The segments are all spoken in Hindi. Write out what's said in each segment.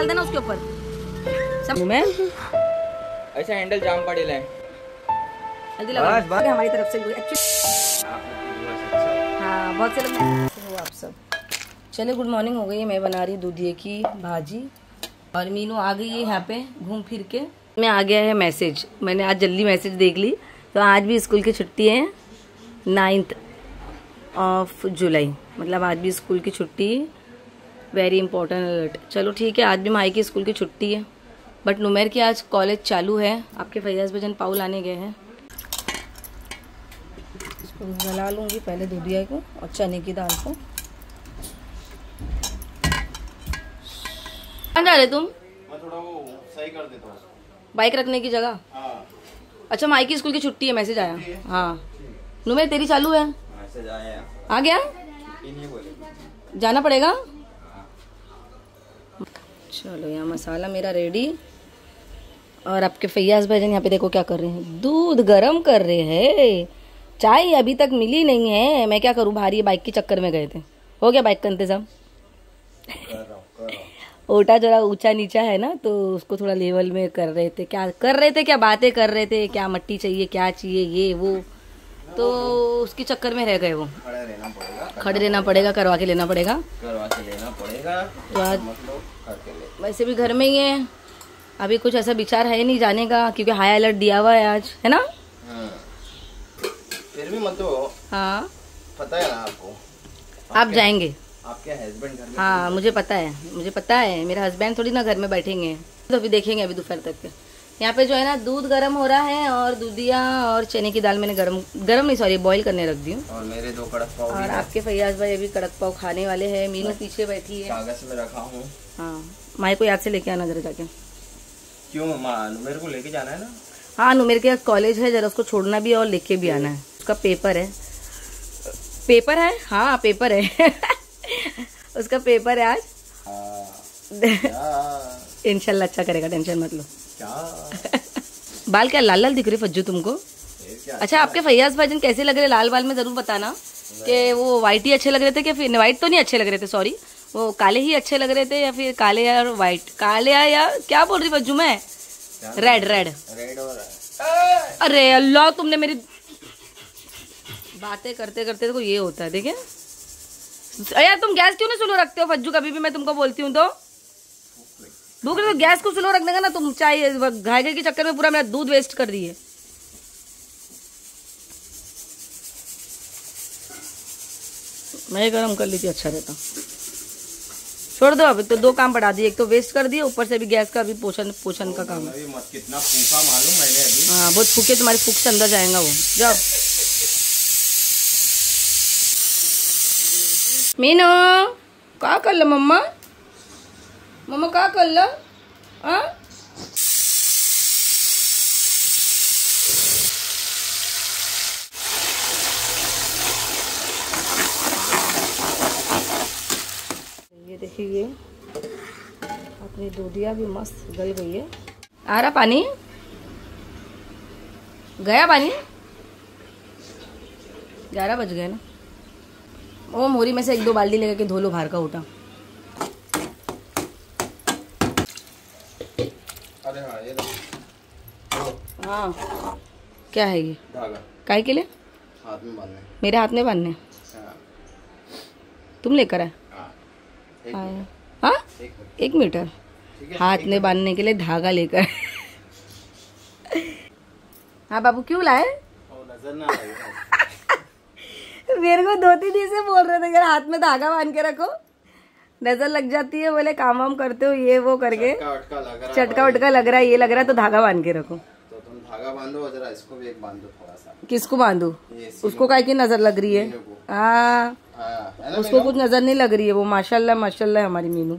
डाल देना उसके ऊपर। ऐसा हैंडल जाम पड़े लाए हमारी तरफ से। हाँ बहुत से लोग आप सब। चलिए गुड मॉर्निंग हो गई है। मैं बना रही हूँ दूधिये की भाजी और मीनू आ गई है यहाँ पे घूम फिर के। मैं आ गया है मैसेज, मैंने आज जल्दी मैसेज देख ली। तो आज भी स्कूल की छुट्टी है 9th of जुलाई, मतलब आज भी स्कूल की छुट्टी। Very important alert. चलो ठीक है, आज भी माई की स्कूल की छुट्टी है बट नुमैर की आज कॉलेज चालू है। आपके फैयाज भजन पाव लाने गए हैं। इसको गला लूँगी पहले दूधिया को और चने की दाल को। कहाँ जा रहे तुम? मैं थोड़ा वो सही कर देता हूँ बाइक रखने की जगह। अच्छा माई की स्कूल की छुट्टी है, मैसेज आया। हाँ नुमैर तेरी चालू है, मैसेज आया। आ गया, जाना पड़ेगा। चलो यहाँ मसाला मेरा रेडी और आपके फैयाज भाईजान यहाँ पे देखो क्या कर रहे हैं, दूध गरम कर रहे हैं। चाय अभी तक मिली नहीं है, मैं क्या करूँ, भारी बाइक के चक्कर में गए थे। हो गया बाइक का इंतजाम। ओटा जरा ऊंचा नीचा है ना तो उसको थोड़ा लेवल में कर रहे थे। क्या कर रहे थे, क्या बातें कर रहे थे, क्या मट्टी चाहिए, क्या चाहिए, ये वो, तो उसके चक्कर में रह गए। वो खड़े रहना पड़ेगा, करवा के लेना पड़ेगा, तो आज वैसे भी घर में ही है। अभी कुछ ऐसा विचार है नहीं जाने का क्योंकि हाई अलर्ट दिया हुआ है आज, है ना। फिर भी मतलब हाँ पता है ना आपको, आप जाएंगे आपके हस्बैंड घर में। हाँ मुझे पता है, मुझे पता है। मेरा हस्बैंड थोड़ी ना घर में बैठेंगे, तो अभी देखेंगे अभी दोपहर तक के। यहाँ पे जो है ना दूध गर्म हो रहा है और दूधिया और चने की दाल मैंने सॉरी बॉईल करने रख दी हूँ। और मेरे दो कड़क पाव और आपके फैयाज भाई अभी कड़क पाव खाने वाले हैं। मीनू पीछे बैठी है, कागज में रखा हूँ। हाँ माई को याद से लेके आना जरा जाके। क्यों नुमैर को लेके जाना है ना? हाँ नुमैर के कॉलेज है, जरा उसको छोड़ना भी है और लेके भी आना है। उसका पेपर है, पेपर है, हाँ पेपर है उसका पेपर है आज। इंशाल्लाह अच्छा करेगा, टेंशन मत लो। बाल क्या लाल लाल दिख रहे फज्जू तुमको? अच्छा आपके फैयाज भाईजन कैसे लग रहे लाल बाल में, जरूर बताना। कि वो वाइट ही अच्छे लग रहे थे कि फिर वाइट तो नहीं अच्छे लग रहे थे, सॉरी वो काले ही अच्छे लग रहे थे या फिर काले और वाइट, काले या क्या बोल रही फज्जू मैं, रेड रेड रेड। अरे अल्लाह तुमने मेरी बातें करते करते देखो ये होता है। देखे यार तुम गैस क्यों नहीं सुनो रखते हो फज्जू, कभी भी मैं तुमको बोलती हूँ तो भूख लगे तो गैस को स्लो रखने का ना। तुम चाय घायगे के चक्कर में पूरा मेरा दूध वेस्ट कर दिए। मैं गरम कर लेती अच्छा रहता। छोड़ दो अब तो, दो काम बढ़ा दिए, एक तो वेस्ट कर दिए ऊपर से भी गैस का भी पोषण का काम। कितना फूका मालूम मैंने अभी। हाँ बहुत फूके, तुम्हारे फूक से अंदर जाएगा वो। जाओ मीनू क्या कर लो, मम्मा मम्मा क्या कर लो? ये देखिए ये अपनी दूधिया भी मस्त गल गई है। आ रहा पानी, गया पानी। 11 बज गए ना। वो मोरी में से 1-2 बाल्टी लेकर के धो लो बाहर का ओटा। अरे हाँ ये तो। हाँ क्या है ये धागा, काय के लिए? हाथ में बांधने, मेरे हाथ में बांधने। हाँ। तुम लेकर आए? हाँ हाँ 1 मीटर हाथ में बांधने के लिए धागा लेकर। हाँ बाबू क्यों लाए? नजर ना आए मेरे को 2-3 दिन से बोल रहे थे यार हाथ में धागा बांध के रखो, नजर लग जाती है। बोले काम वाम करते हो ये वो करके चटका वटका लग रहा है, ये लग रहा है तो धागा बांध के रखो। तो तुम धागा बांधो जरा, इसको भी एक बांधो थोड़ा सा। किसको बांधो? उसको काहे की नजर लग रही है। हाँ उसको कुछ नजर नहीं लग रही है, वो माशाल्लाह माशाल्लाह हमारी मीनू।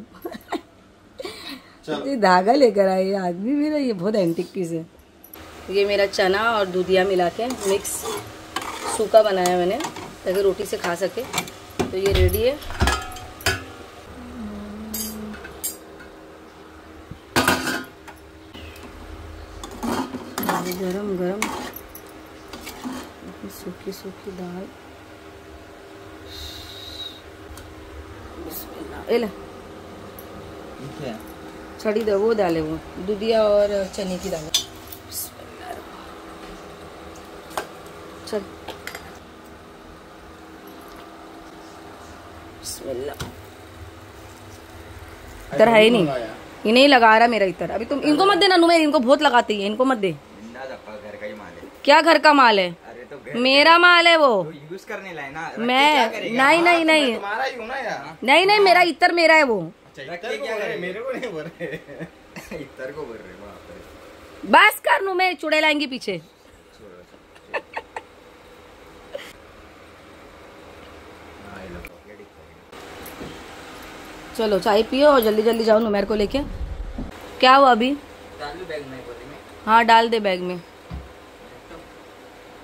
धागा लेकर आए आदमी मेरा, ये बहुत एंटीक पीस है। ये मेरा चना और दूधिया मिला के मिक्स सूखा बनाया मैंने ताकि रोटी से खा सके। तो ये रेडी है। गरम गरम सूखी सूखी दाल। बिस्मिल्लाह। ये ले छड़ी वो डाले, वो दूधिया और चने की दालें। इधर है ही नहीं, ये नहीं लगा रहा मेरा इधर। अभी तुम इनको मत देना नुमेर, इनको बहुत लगाती है, इनको मत दे। घर का ही माल है क्या? घर का माल है? अरे तो मेरा माल है वो, तो यूज करने लाए ना। मैं नहीं नहीं नहीं तुम्हारा ही हो ना यार। नहीं नहीं मेरा इतर मेरा है वो। क्या कर मेरे को नहीं बोल रहे, इतर को बोल रहे। बस कर नु मैं चुड़े लाएंगी पीछे। चलो चाय पियो और जल्दी जल्दी जाओ नुमेर को लेके। क्या हुआ अभी? हाँ डाल दे बैग में।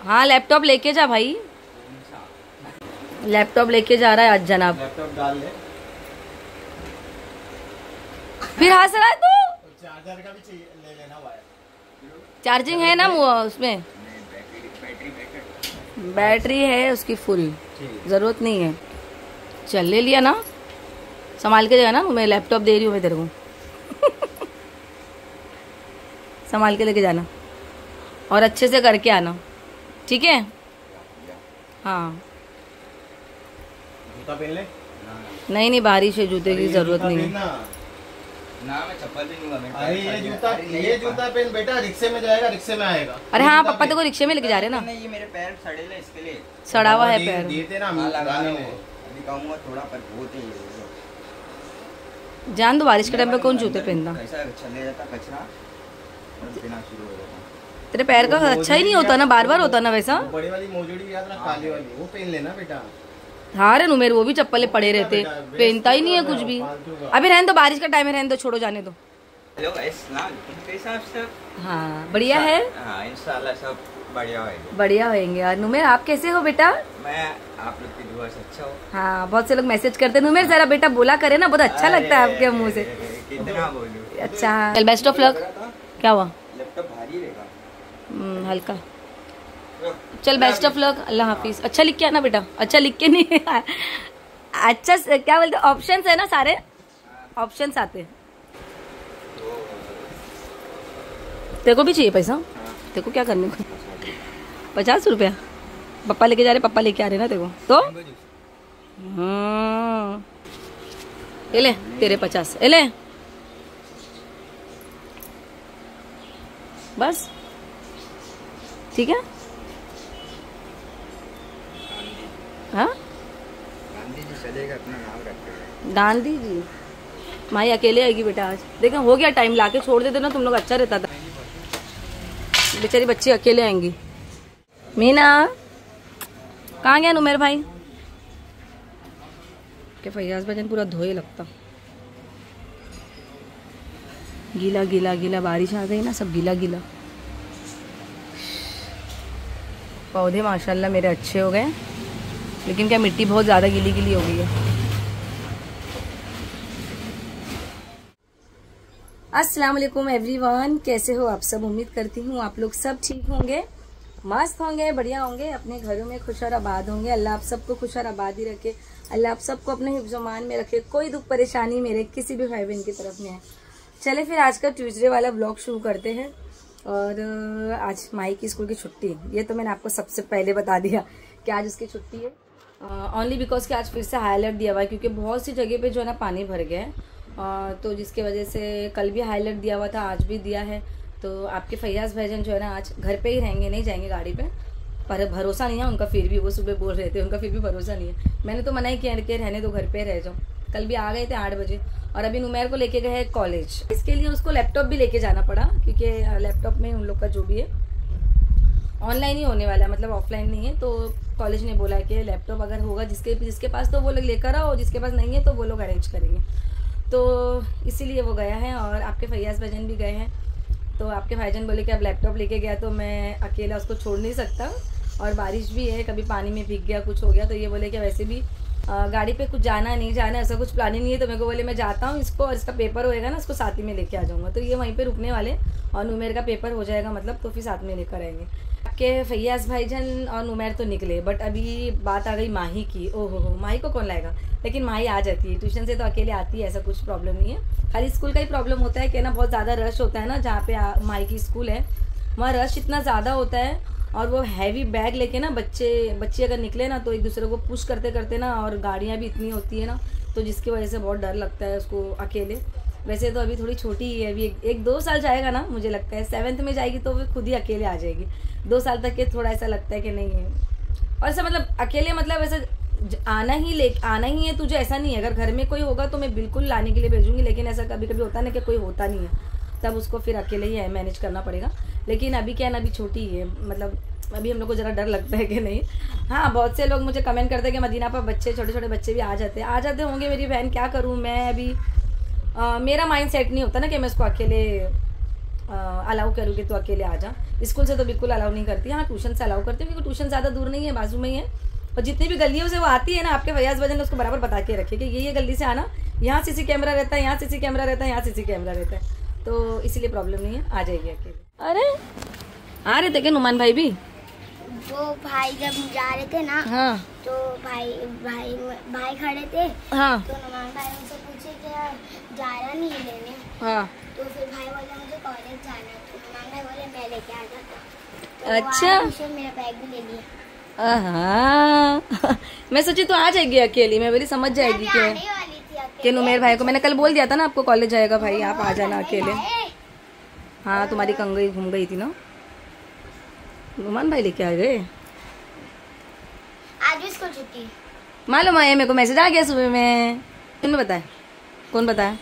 हाँ लैपटॉप लेके जा भाई, लैपटॉप लेके जा रहा है आज जनाब। लैपटॉप डाल ले फिर। हाँ सर तू चार्जर का भी चाहिए, ले लेना वायर। चार्जिंग है ना उसमें? बैटरी है उसकी फुल, जरूरत नहीं है। चल ले लिया ना, संभाल के जाना। मैं लैपटॉप दे रही हूँ मैं तेरे को, संभाल के लेके जाना और अच्छे से करके आना, ठीक है? हाँ जूता पहन ले। नहीं नहीं बारिश है, जूते की जरूरत नहीं है ना। मैं चप्पल पहनूंगा। ये जूता पहन बेटा, रिक्शे में जाएगा, रिक्शे में आएगा। अरे हाँ पापा तेरे को रिक्शे में लेके जा रहे ना। ये मेरे पैर सड़े ना, इसके लिए सड़ा हुआ है पैर। देते ना थोड़ा पर बहुत ही जान दो। बारिश के टाइम पे कौन जूते पहनता? तेरे पैर का अच्छा ही नहीं होता ना, बार बार होता ना वैसा। बड़ी वाली मोजड़ी याद रख, काली वाली, वो पहन लेना बेटा। हाँ रे नुमेर वो भी चप्पलें पड़े रहते, पहनता ही नहीं है कुछ भी। अभी रहने दो, बारिश का टाइम है, रहने दो, छोड़ो जाने दो। हेलो हाँ बढ़िया है, इंशाल्लाह सब बढ़िया होएंगे। नुमेर आप कैसे हो बेटा? मैं आप लोग की दुआ से अच्छा हूँ। हाँ बहुत से लोग मैसेज करते हैं नुमेर जरा बेटा बोला करे ना, बहुत अच्छा लगता है आपके मुँह से। अच्छा बेस्ट ऑफ लक। क्या हुआ? लैपटॉप भारी रहेगा हल्का। चल बेस्ट ऑफ लक, अल्लाह हाफिज। अच्छा लिख के आना बेटा। अच्छा लिख के नहीं अच्छा क्या बोलते, ऑप्शंस है ना, सारे ऑप्शंस आते। तेरे को भी चाहिए पैसा? तेरे को क्या करने को? 50 रुपया पप्पा लेके जा रहे, पप्पा लेके आ रहे ना तेरे को तो। ये ले तेरे 50, ये ले बस, ठीक है? हाँ गांधी जी चलेगा, अपना नाम रखेगा गांधी जी। माई अकेले आएगी बेटा आज, देखो हो गया टाइम, लाके छोड़ देते ना तुम लोग, अच्छा रहता था। बेचारी बच्ची अकेले आएंगी। मीना कहाँ गया नुमेर भाई? के फैयाज भजन पूरा धोए लगता, गीला गीला गीला। बारिश आ गई ना, सब गीला गीला। पौधे माशाल्लाह मेरे अच्छे हो गए, लेकिन क्या मिट्टी बहुत ज़्यादा गीली गीली हो गई है। अस्सलाम वालेकुम एवरीवन, कैसे हो आप सब? उम्मीद करती हूँ आप लोग सब ठीक होंगे, मस्त होंगे, बढ़िया होंगे, अपने घरों में खुश और आबाद होंगे। अल्लाह आप सबको खुश और आबाद ही रखे, अल्लाह आप सबको अपने हिफ्ज़ोमान में रखे। कोई दुख परेशानी मेरे किसी भी भाई बहन की तरफ में है। चले फिर आज का ट्यूसडे वाला ब्लॉग शुरू करते हैं। और आज माई की स्कूल की छुट्टी, ये तो मैंने आपको सबसे पहले बता दिया कि आज उसकी छुट्टी है। ओनली बिकॉज कि आज फिर से हाई अलर्ट दिया हुआ है, क्योंकि बहुत सी जगह पे जो है ना पानी भर गया है। तो जिसके वजह से कल भी हाई अलर्ट दिया हुआ था, आज भी दिया है। तो आपके फैयाज भाईजान जो है ना आज घर पर ही रहेंगे, नहीं जाएंगे गाड़ी पर भरोसा नहीं है उनका। फिर भी वो सुबह बोल रहे थे, उनका फिर भी भरोसा नहीं है। मैंने तो मना ही किया कि रहने दो, घर पर रह जाओ। कल भी आ गए थे 8 बजे, और अभी नुमेर को लेके गए कॉलेज। इसके लिए उसको लैपटॉप भी लेके जाना पड़ा, क्योंकि लैपटॉप में उन लोग का जो भी है ऑनलाइन ही होने वाला है, मतलब ऑफलाइन नहीं है। तो कॉलेज ने बोला कि लैपटॉप अगर होगा जिसके पास, तो वो लोग लेकर आओ, जिसके पास नहीं है तो वो लोग अरेंज करेंगे। तो इसीलिए वो गया है, और आपके फैयाज भाईजान भी गए हैं। तो आपके भाईजान बोले कि अब लैपटॉप लेके गया तो मैं अकेला उसको छोड़ नहीं सकता, और बारिश भी है, कभी पानी में भीग गया, कुछ हो गया। तो ये बोले कि वैसे भी गाड़ी पे कुछ जाना नहीं जाना ऐसा कुछ प्लानिंग नहीं है, तो मेरे को बोले मैं जाता हूँ इसको और इसका पेपर होएगा ना उसको साथ ही में लेके आ जाऊँगा। तो ये वहीं पे रुकने वाले और नुमेर का पेपर हो जाएगा मतलब, तो फिर साथ में लेकर आएंगे। आपके फैयाज़ भाईजान और नुमेर तो निकले, बट अभी बात आ गई माही की। ओहो माही को कौन लाएगा, लेकिन माही आ जाती है ट्यूशन से तो अकेले आती है, ऐसा कुछ प्रॉब्लम नहीं है। खाली स्कूल का ही प्रॉब्लम होता है कि ना बहुत ज़्यादा रश होता है ना, जहाँ पे माही की स्कूल है वहाँ रश इतना ज़्यादा होता है और वो हैवी बैग लेके ना बच्चे अगर निकले ना तो एक दूसरे को पुश करते करते ना, और गाड़ियाँ भी इतनी होती है ना तो जिसकी वजह से बहुत डर लगता है उसको अकेले। वैसे तो अभी थोड़ी छोटी ही है, अभी एक 2 साल जाएगा ना, मुझे लगता है 7th में जाएगी तो फिर खुद ही अकेले आ जाएगी। 2 साल तक के थोड़ा ऐसा लगता है कि नहीं है, और ऐसा मतलब अकेले मतलब ऐसा आना ही है तुझे, ऐसा नहीं है। अगर घर में कोई होगा तो मैं बिल्कुल लाने के लिए भेजूँगी, लेकिन ऐसा कभी कभी होता ना कि कोई होता नहीं है, तब उसको फिर अकेले ही मैनेज करना पड़ेगा। लेकिन अभी क्या ना अभी छोटी है मतलब, अभी हम लोग को ज़रा डर लगता है कि नहीं। हाँ बहुत से लोग मुझे कमेंट करते हैं कि मदीना पर बच्चे छोटे छोटे बच्चे भी आ जाते होंगे मेरी बहन, क्या करूँ मैं अभी। मेरा माइंड सेट नहीं होता ना कि मैं उसको अकेले अलाउ करूँगी तो अकेले आ जा। स्कूल से तो बिल्कुल अलाउ नहीं करती, हाँ ट्यूशन से अलाउ करती हूँ क्योंकि ट्यूशन ज़्यादा दूर नहीं है, बाजू में ही है। और जितनी भी गलियों से वो आती है ना आपके फैयाज़ भाईजान उसको बराबर बता के रखे कि ये गली से आना, यहाँ सीसी कैमरा रहता है, यहाँ सीसी कैमरा रहता है, यहाँ सीसी कैमरा रहता है, तो इसीलिए प्रॉब्लम नहीं है, आ जाएगी अकेले। अरे आ रहे थे क्या नुमान भाई भी? वो भाई जब जा रहे थे ना, हाँ। तो भाई खड़े थे, हाँ। तो नुमान भाई उनसे पूछे क्या जा रहा नहीं लेने, हाँ। तो फिर भाई बोला मुझे कॉलेज जाना है, तो नुमान भाई बोले मैं लेके आ जाता। अच्छा मेरा बैग भी ले लिया। मैं सोची तो आ जाएगी अकेली, मैं बोली समझ जाएगी कि नुमेर भाई को मैंने कल बोल दिया था ना आपको कॉलेज जाएगा भाई आप आ जाना अकेले। हाँ तुम्हारी कंगई घूम गई थी ना, नुमान भाई लेके आ गए। आज भी स्कूल छुट्टी मालूम है, मेरे को मैसेज आ गया सुबह में। तुमने बताया, कौन बताया?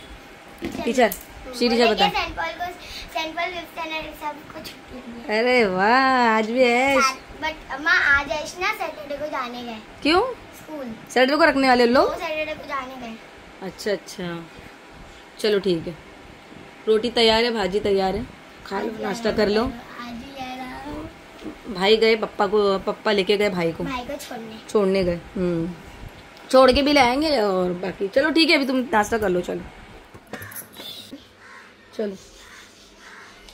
टीचर श्री टीचर बताया। अरे वाह आज भी है, बट अम्मा आज ऐश ना सैटरडे को जाने गए। क्यों स्कूल सैटरडे को रखने वाले लोग? सैटरडे को जाने गए। अच्छा अच्छा चलो ठीक है। रोटी तैयार है, भाजी तैयार है, खा लो नाश्ता कर लो। भाई गए पप्पा लेके गए भाई को छोड़ने गए। छोड़ के भी लाएंगे और बाकी चलो ठीक है अभी तुम नाश्ता कर लो। चलो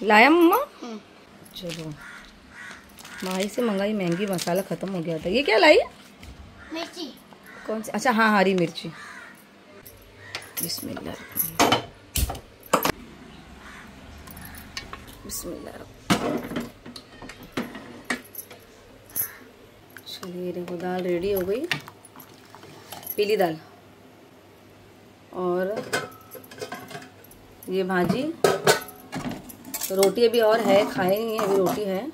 लाया मम्मा। चलो माही से मंगाई महंगी, मसाला खत्म हो गया था। ये क्या लाई? मिर्ची। कौन सी? अच्छा हाँ हरी मिर्ची। बिस्मिल्लाह। चलिए देखो दाल रेडी हो गई, पीली दाल, और ये भाजी। रोटी अभी और है, खाए नहीं है अभी, रोटी है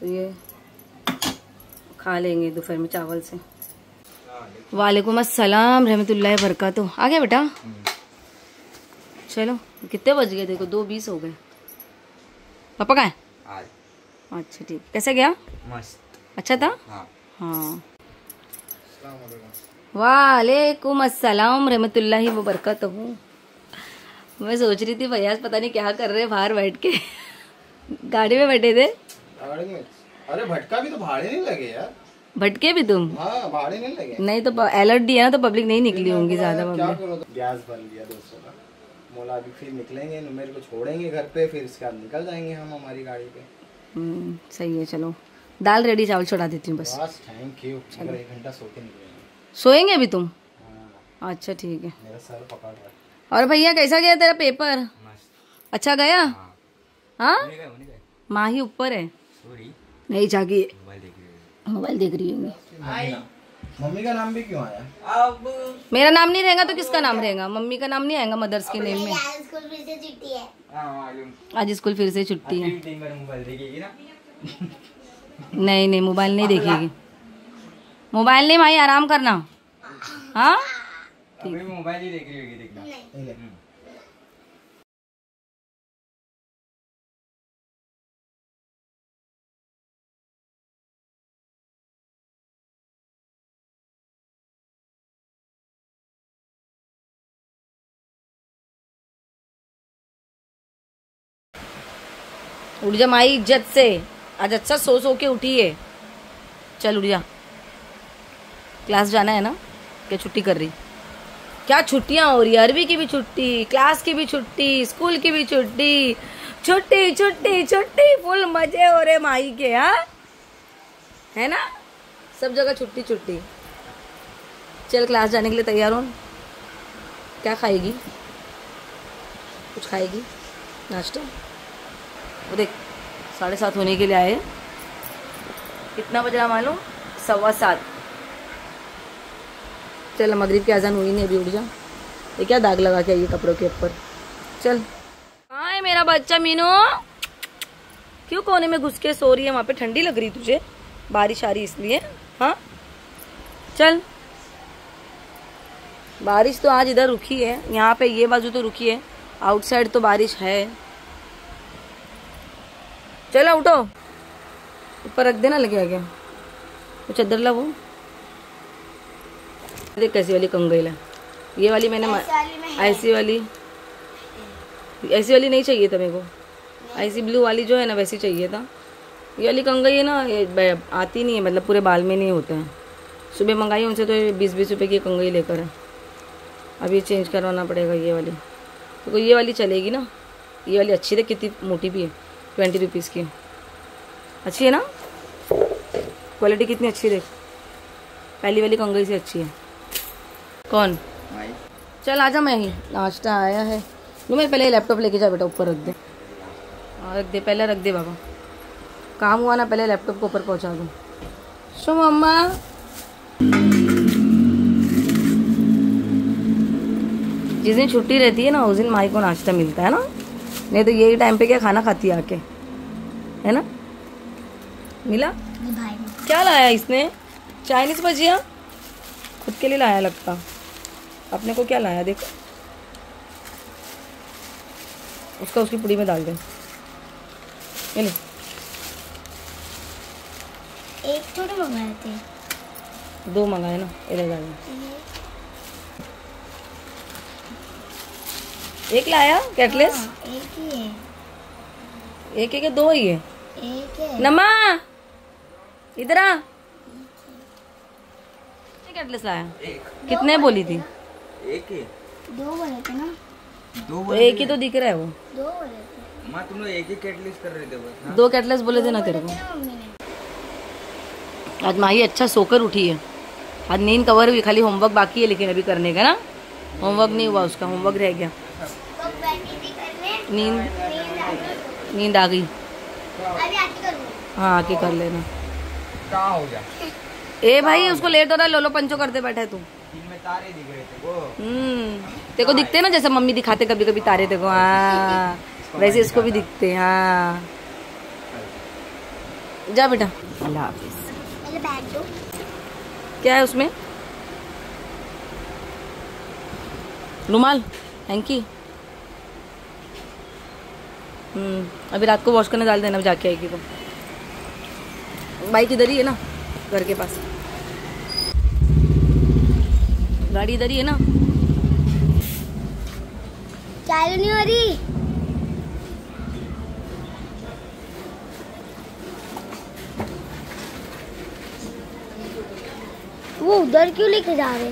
तो ये खा लेंगे दोपहर में चावल से। वालेकुम अस्सलाम रहमतुल्लाहि बरकातहू। आ गया बेटा? चलो कितने बज गए देखो 2:20 हो गए। पापा कहाँ है? अच्छा ठीक। कैसे गया? मस्त। अच्छा था? हाँ। वालेकुम अस्सलाम रहमतुल्लाहि व बरकातहू। मैं सोच रही थी फैयाज पता नहीं क्या कर रहे बाहर बैठ के। गाड़ी में बैठे थे? अरे भटका भी तो, भाड़े नहीं लगे यार। भटके भी तुम? हाँ, भाड़े नहीं लगे। नहीं तो अलर्ट दिया ना तो पब्लिक नहीं निकली होंगी ज्यादा। गैस बन गया 200 का मोला। अभी फिर निकलेंगे, नुमेर को छोड़ेंगे घर पे, फिर इसके बाद निकल जाएंगे हम हमारी गाड़ी पे। सही है। चलो दाल रेडी, चावल छोड़ा देती हूँ बस। Thank you. अगर 1 घंटा सो के निकलेंगे। सोएंगे अभी तुम? अच्छा ठीक है। और भैया कैसा गया तेरा पेपर? अच्छा गया। हाँ माही ऊपर है, नहीं जागी मोबाइल देख रही होंगी। मम्मी का नाम भी क्यों आया? अब मेरा नाम नहीं रहेगा तो किसका नाम रहेगा? मम्मी का नाम नहीं आएगा मदर्स के नेम में। आज स्कूल फिर से छुट्टी है। आज स्कूल फिर से छुट्टी है। मोबाइल देखेगी ना? नहीं मोबाइल नहीं देखेगी। मोबाइल नहीं माही, आराम करना। हाँ मोबाइल ही देख रही होगी, देखना। उड़ जा माही इज्जत से, आज अच्छा सो के उठी है। चल उड़ जा, क्लास जाना है ना। क्या छुट्टी कर रही, क्या छुट्टियाँ हो रही है, अरबी की भी छुट्टी, क्लास की भी छुट्टी, स्कूल की भी छुट्टी, छुट्टी छुट्टी छुट्टी, फुल मजे हो रहे माई के। हाँ है ना, सब जगह छुट्टी छुट्टी। चल क्लास जाने के लिए तैयार हो। क्या खाएगी, कुछ खाएगी नाश्ता? वो देख 7:30 होने के लिए आए। कितना बज रहा मालूम? 7:15। चल मगरिब की आज़ान हुई नहीं, अभी उठ जा। ये क्या दाग लगा के ये कपड़ों के ऊपर। चल कहाँ है मेरा बच्चा मीनू, क्यों कोने में घुस के सो रही है? वहाँ पे ठंडी लग रही तुझे, बारिश आ रही इसलिए। हाँ चल, बारिश तो आज इधर रुकी है, यहाँ पे ये बाजू तो रुकी है, आउटसाइड तो बारिश है। चलो उठो, ऊपर रख देना लगे आगे वो चद्दर ला। वो देख कैसी वाली कंगीला, ये वाली मैंने ऐसी वाली नहीं चाहिए था मेरे को, ऐसी ब्लू वाली जो है ना वैसी चाहिए था। ये वाली कंगई है ना, ये आती नहीं है, मतलब पूरे बाल में नहीं होता है। सुबह मंगाई उनसे तो 20-20 रुपये की कंगई लेकर है, अभी चेंज करवाना पड़ेगा ये वाली। तो ये वाली चलेगी ना, ये वाली अच्छी थी, कितनी मोटी भी है, 20 रुपीज़ की, अच्छी है ना, क्वालिटी कितनी अच्छी है, पहली वाली कंगई से अच्छी है। कौन? चल आजा, मैं ही नाश्ता आया है। मैं पहले लैपटॉप लेके जा बेटा, ऊपर रख दे, रख दे, पहले रख दे बाबा, काम हुआ ना, पहले लैपटॉप को ऊपर पहुंचा दूँ। शो मम्मा, जिस दिन छुट्टी रहती है ना उस दिन माई को नाश्ता मिलता है ना, नहीं तो यही टाइम पे क्या खाना खाती है आके, है ना। मिला भाई, क्या लाया इसने? चाइनीज़ भजिया खुद के लिए लाया लगता। अपने को क्या लाया देखो, उसका उसकी पुड़ी में डाल दे। मिले एक थोड़े मंगाए थे, 2 मंगाए ना, एक लाया कैटलेस, एक ही है, एक है क्या 2 ही है? एक है। नमा इधर आ, कैटलेस लाया कितने बोली थी? एक ही, 2 बोले थे ना, 2 बोले, एक ही तो दिख रहा है वो, 2 बोले थे मां, तुम लोग एक ही कैटलेस कर रहे थे बस। 2 कैटलेस बोले थे ना तेरे को। आज माही अच्छा सोकर उठी है, आज नींद कवर हुई, खाली होमवर्क बाकी है लेकिन अभी करने का ना, होमवर्क नहीं हुआ उसका, होमवर्क रह गया। नींद आ गई, हाँ आके कर लेना। हो गया ए भाई, उसको लेट हो रहा है, लोलो पंचो करते बैठा है तू। तारे दिख रहे थे वो, तेरे को दिखते ना जैसे मम्मी दिखाते कभी कभी तारे तेरे को, हाँ वैसे इसको भी दिखते। हाँ जा बेटा, अल्लाह हाफिज। क्या है उसमें? रुमाल, हैंकी। अभी रात को वॉश करने डाल देना, जाके आएगी तो। बाइक इधर ही है ना घर के पास, गाड़ी इधर ही है ना। चालू नहीं हो रही, वो उधर क्यों लेके जा रहे?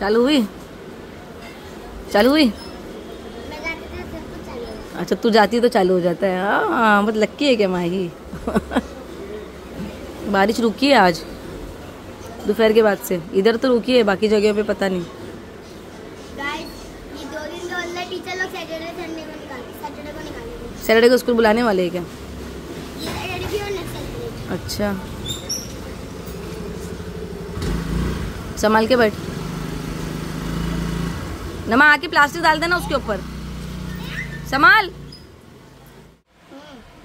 चालू हुई? मैं जाती तो सब कुछ चालू हो। अच्छा तू जाती तो चालू हो जाता है। हाँ बहुत लक्की है क्या माही। बारिश रुकी है आज दोपहर के बाद से, इधर तो रुकी है, बाकी जगह पे पता नहीं। सैटरडे को स्कूल बुलाने वाले हैं क्या? अच्छा संभाल के बैठ नमा, आके प्लास्टिक डाल देना उसके ऊपर, संभाल।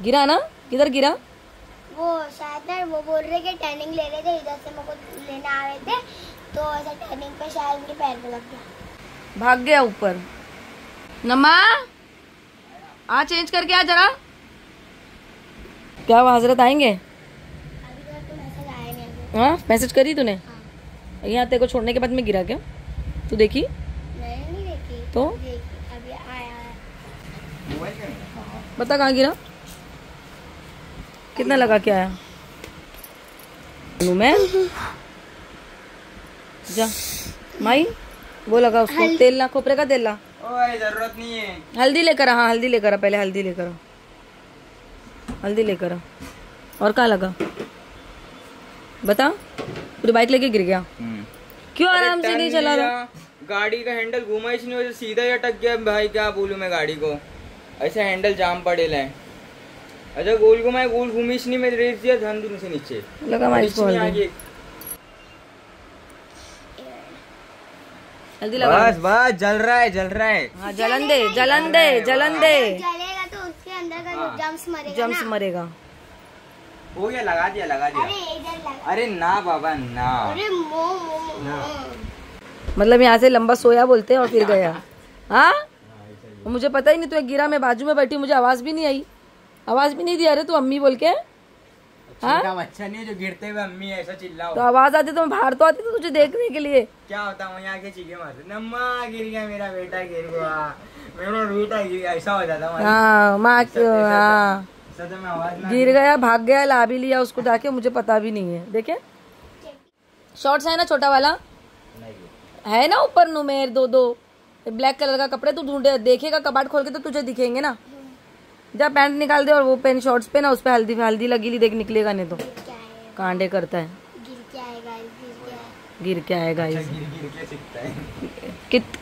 गिरा ना, किधर गिरा? वो शायद ना वो बोल रहे कि टर्निंग ले रहे थे, इधर से मुझको लेने आ रहे थे तो ऐसा टर्निंग पे शायद उनके पैर पे लग गया, भाग गया ऊपर। नमा आ, चेंज करके आ जरा। क्या वहाँ हजरत आएंगे? हाँ मैसेज करी तूने? हाँ। यहाँ तेरे को छोड़ने के बाद मैं गिरा क्या, तू देखी? नहीं देखी। तो देखी, अभी आया। बता कहाँ गिरा, कितना लगा के आया मैं? जा माई वो लगा उसको तेल ला, खोपरे का तेल ला। ओए जरूरत नहीं है। हल्दी लेकर आ, हाँ हल्दी लेकर आ, पहले हल्दी लेकर आ, हल्दी लेकर आ। और कहाँ लगा बता? पूरी बाइक लेके गिर गया। क्यों आराम से नहीं चला रहा? गाड़ी का हैंडल घूमा ही नहीं, सीधा ही अटक गया भाई, क्या बोलूं मैं। गाड़ी को ऐसा हैंडल जाम पड़ेला है। अच्छा गोल घुमाए, गोल घूमी इसने में रेस दिया, ध्यान दूर से नीचे लगा मार इसको। हल्दी लगा, बस बस जल रहा है, जल रहा है। हां जलन दे, जलन दे, जलन दे। जलेगा तो उसके अंदर का जम्स मरेगा, जम्स मरेगा। हो गया, लगा दिया, लगा दिया। अरे इधर लगा, अरे ना बाबा ना, अरे मो मो। मतलब यहाँ से लंबा सोया बोलते हैं और फिर गया। हाँ मुझे पता ही नहीं, तू गिरा, मैं बाजू में बैठी, मुझे आवाज भी नहीं आई, आवाज भी नहीं दिया। अरे तू अम्मी बोल के अच्छा नहीं है जो गिरते हुए अम्मी ऐसा चिल्लाओ तो आवाज आती, तो मैं बाहर तो आती तो तुझे देखने के लिए। क्या होता है यहाँ के चीखे मारते, अम्मा गिर गया मेरा बेटा, गिर गया मेरा बेटा, ऐसा हो जाता। हाँ माँ गिर गया, भाग गया, ला भी लिया उसको जाके, मुझे पता भी नहीं है। देखे शॉर्ट्स है ना छोटा वाला है ना ऊपर नुमेर दो दो ब्लैक कलर का कपड़े, तू ढूंढे देखेगा कबाड़ खोल के तो तुझे दिखेंगे ना। जा पैंट निकाल दे और वो पेन शॉर्ट्स पे ना, उस पर हल्दी हल्दी लगी, देख निकलेगा नहीं तो कांडे करता है। गिर के आएगा,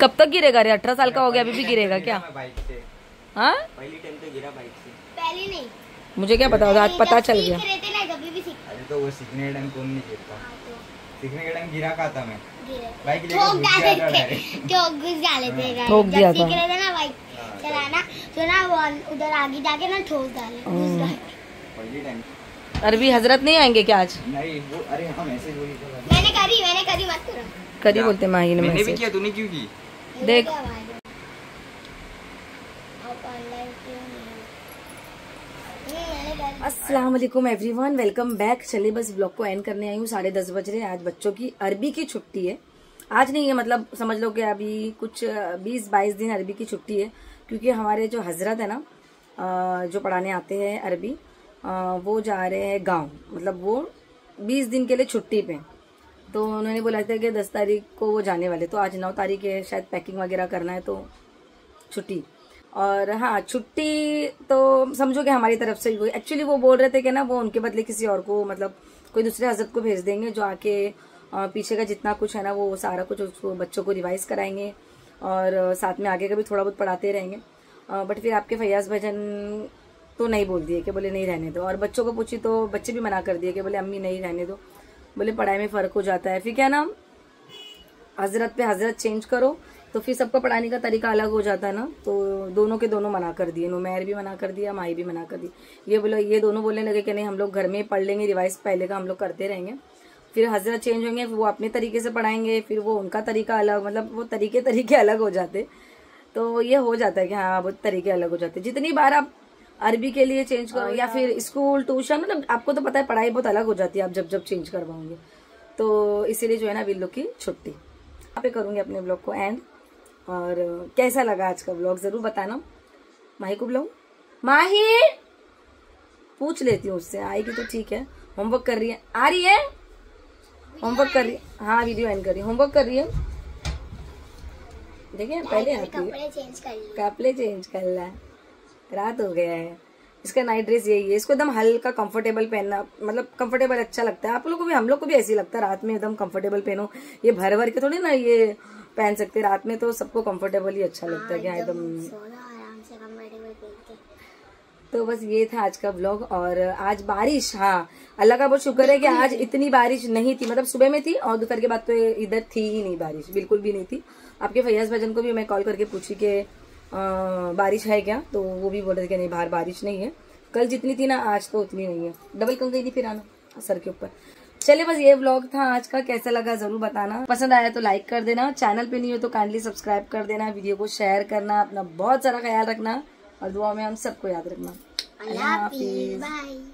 कब तक गिरेगा रे? 18 साल का हो गया, अभी भी गिरेगा क्या? हाँ पहली नहीं, मुझे क्या पता होगा, आज पता चल गया। सीखने के टाइम गिरा का था मैं, बाइक लेके ठोक दिया था ना बाइक चलाना, तो ना वो उधर आगे जाके ना ठोक डाले। अरबी हजरत नहीं आएंगे क्या आज? नहीं वो, अरे हाँ मैसेज बोली मैंने करी मत करो, करी बोलते माही ने, मैंने भी किया, तूने क्यों की? देख अस्सलाम वालेकुम एवरीवन, वेलकम बैक। चलिए बस ब्लॉग को एंड करने आई हूँ, 10:30 बज रहे हैं। आज बच्चों की अरबी की छुट्टी है, आज नहीं है मतलब समझ लो कि अभी कुछ 20-22 दिन अरबी की छुट्टी है, क्योंकि हमारे जो हजरत है ना जो पढ़ाने आते हैं अरबी, वो जा रहे हैं गांव, मतलब वो 20 दिन के लिए छुट्टी पे। तो उन्होंने बोला था कि 10 तारीख को वो जाने वाले, तो आज 9 तारीख है, शायद पैकिंग वगैरह करना है तो छुट्टी। और हाँ छुट्टी तो समझो कि हमारी तरफ से ही हुई। एक्चुअली वो बोल रहे थे कि ना वो उनके बदले किसी और को, मतलब कोई दूसरे हजरत को भेज देंगे जो आके पीछे का जितना कुछ है ना वो सारा कुछ उसको बच्चों को रिवाइज कराएंगे, और साथ में आगे का भी थोड़ा बहुत पढ़ाते रहेंगे। बट फिर आपके फैयाज भजन तो नहीं बोल दिए कि बोले नहीं रहने दो, और बच्चों को पूछी तो बच्चे भी मना कर दिए कि बोले अम्मी नहीं रहने दो, बोले पढ़ाई में फ़र्क हो जाता है। फिर क्या ना हजरत पे हजरत चेंज करो तो फिर सबका पढ़ाने का तरीका अलग हो जाता है ना, तो दोनों के दोनों मना कर दिए, नुमैर भी मना कर दिया, माई भी मना कर दी। ये बोला, ये दोनों बोलने लगे कि नहीं हम लोग घर में पढ़ लेंगे, रिवाइज पहले का हम लोग करते रहेंगे, फिर हजरत चेंज होंगे, वो अपने तरीके से पढ़ाएंगे, फिर वो उनका तरीका अलग, मतलब वो तरीके अलग हो जाते। तो ये हो जाता है कि हाँ वो तरीके अलग हो जाते। जितनी बार आप अरबी के लिए चेंज करो या फिर स्कूल ट्यूशन, मतलब आपको तो पता है पढ़ाई बहुत अलग हो जाती है आप जब जब चेंज करवाओगे, तो इसीलिए जो है ना विल्लो की छुट्टी। यहाँ पे करूँगी अपने ब्लॉग को एंड, और कैसा लगा आज का ब्लॉग जरूर बताना। माही को बुलाऊं, माही पूछ लेती हूँ उससे, आएगी तो ठीक है। होमवर्क कर रही है, आ रही है होमवर्क कर रही है, हाँ वीडियो एंड कर रही है, होमवर्क कर रही है, देखिए पहले आती है, कपड़े चेंज कर रहा है, रात हो गया है। इसका नाइट ड्रेस यही है, इसको एकदम हल्का कंफर्टेबल पहनना, मतलब कंफर्टेबल अच्छा लगता है। आप लोगों को भी, हम लोग को भी ऐसे ही लगता है, रात में एकदम कंफर्टेबल पहनो, ये भर के थोड़ी ना ये पहन सकते, रात में तो सबको कंफर्टेबल ही अच्छा लगता है क्या एकदम। तो बस ये था आज का ब्लॉग, और आज बारिश, हाँ अल्लाह का बहुत शुक्र है कि आज इतनी बारिश नहीं थी, मतलब सुबह में थी और दोपहर के बाद तो इधर थी ही नहीं बारिश, बिल्कुल भी नहीं थी। आपके फैयाज भजन को भी मैं कॉल करके पूछी कि बारिश है क्या, तो वो भी बोल रहे थे कि नहीं बाहर बारिश नहीं है, कल जितनी थी ना आज तो उतनी नहीं है, डबल कंकई थी फिर आना सर के ऊपर। चले बस ये व्लॉग था आज का, कैसा लगा जरूर बताना, पसंद आया तो लाइक कर देना, चैनल पे नहीं हो तो काइंडली सब्सक्राइब कर देना, वीडियो को शेयर करना, अपना बहुत सारा ख्याल रखना और दुआ में हम सबको याद रखना। अल्लाह हाफिज़।